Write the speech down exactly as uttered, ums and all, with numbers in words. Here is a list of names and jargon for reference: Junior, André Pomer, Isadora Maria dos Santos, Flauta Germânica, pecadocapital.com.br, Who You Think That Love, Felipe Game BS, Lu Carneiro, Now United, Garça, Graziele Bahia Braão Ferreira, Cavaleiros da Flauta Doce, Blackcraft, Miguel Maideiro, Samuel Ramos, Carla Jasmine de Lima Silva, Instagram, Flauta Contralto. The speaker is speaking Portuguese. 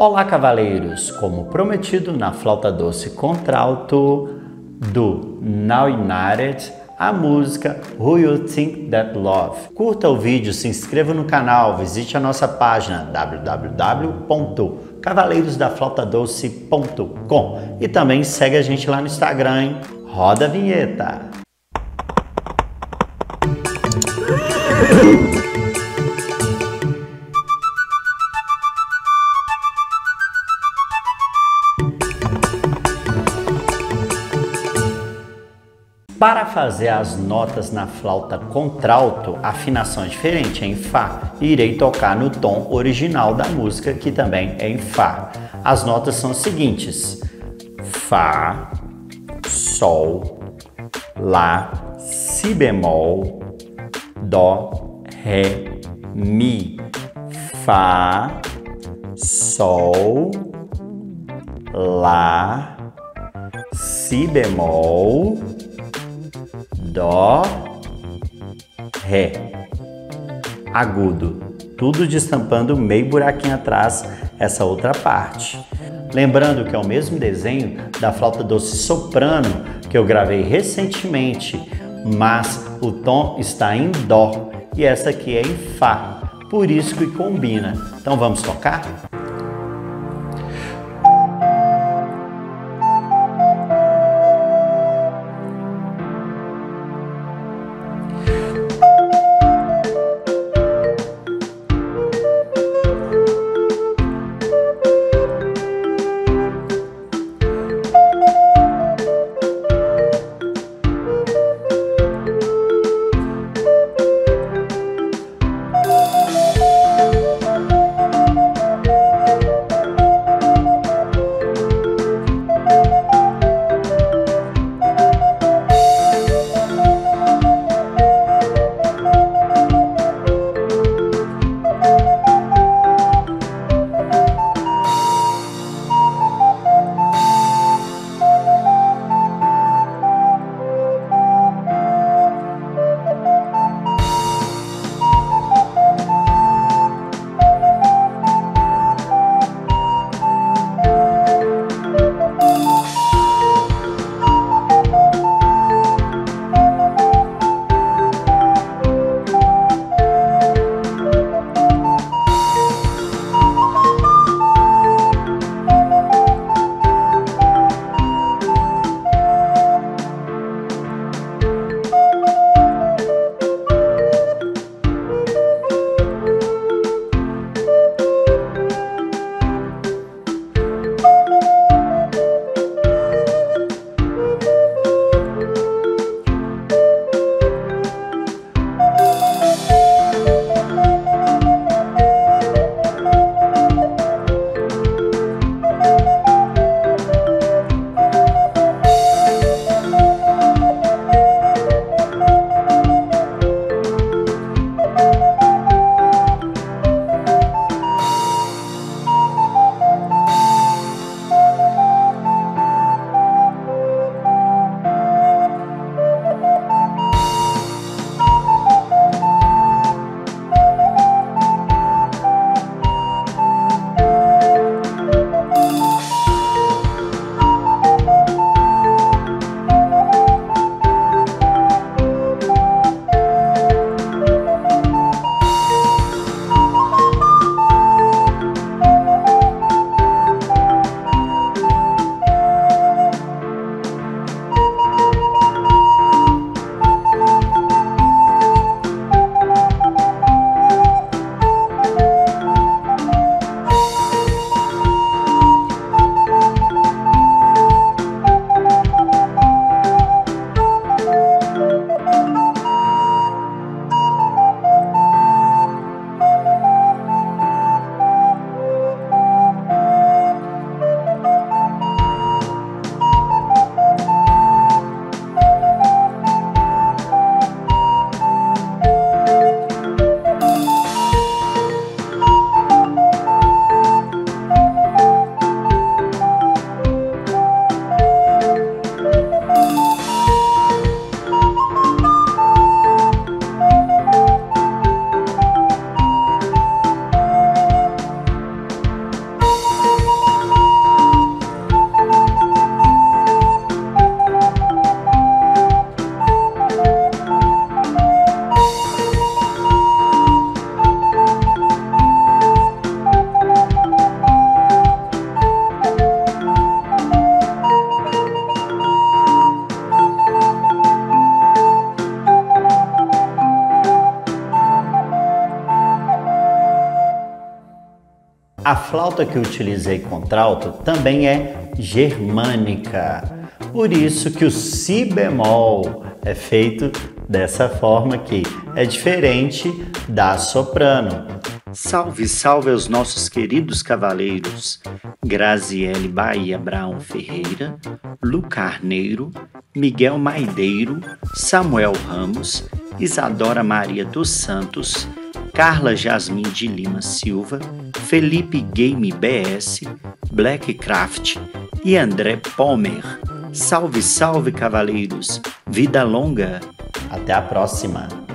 Olá, cavaleiros! Como prometido, na flauta doce contralto do Now United, a música Who You Think That Love. Curta o vídeo, se inscreva no canal, visite a nossa página w w w ponto cavaleiros da flauta doce ponto com e também segue a gente lá no Instagram, hein? Roda a vinheta! Para fazer as notas na flauta contralto, a afinação é diferente, é em Fá. Irei tocar no tom original da música, que também é em Fá. As notas são as seguintes: Fá, Sol, Lá, Si bemol, Dó, Ré, Mi. Fá, Sol, Lá, Si bemol, Dó, Ré. Agudo, tudo destampando meio buraquinho atrás essa outra parte. Lembrando que é o mesmo desenho da flauta doce soprano que eu gravei recentemente, mas o tom está em Dó e essa aqui é em Fá, por isso que combina. Então vamos tocar? flauta que utilizei contralto também é germânica, por isso que o si bemol é feito dessa forma aqui, é diferente da soprano. Salve, salve aos nossos queridos cavaleiros Graziele Bahia Braão Ferreira, Lu Carneiro, Miguel Maideiro, Samuel Ramos, Isadora Maria dos Santos, Carla Jasmine de Lima Silva, Felipe Game B S, Blackcraft e André Pomer. Salve, salve, cavaleiros! Vida longa! Até a próxima!